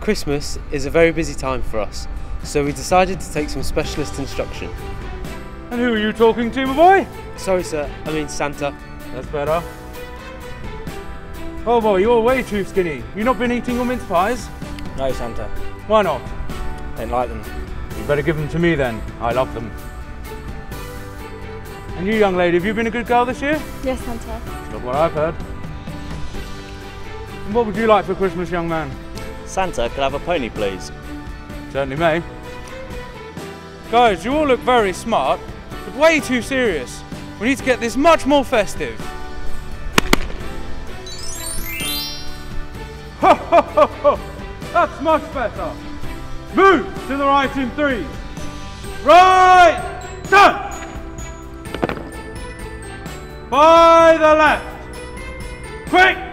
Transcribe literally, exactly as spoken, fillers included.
Christmas is a very busy time for us, so we decided to take some specialist instruction. And who are you talking to, my boy? Sorry sir, I mean Santa. That's better. Oh boy, you're way too skinny. You not been eating your mince pies? No Santa. Why not? Don't like them. You better give them to me then. I love them. And you young lady, have you been a good girl this year? Yes Santa. Not what I've heard. And what would you like for Christmas, young man? Santa, could I have a pony, please? Certainly may. Guys, you all look very smart, but way too serious. We need to get this much more festive. Ho, ho, ho, ho! That's much better. Move to the right in three. Right, done! By the left. Quick!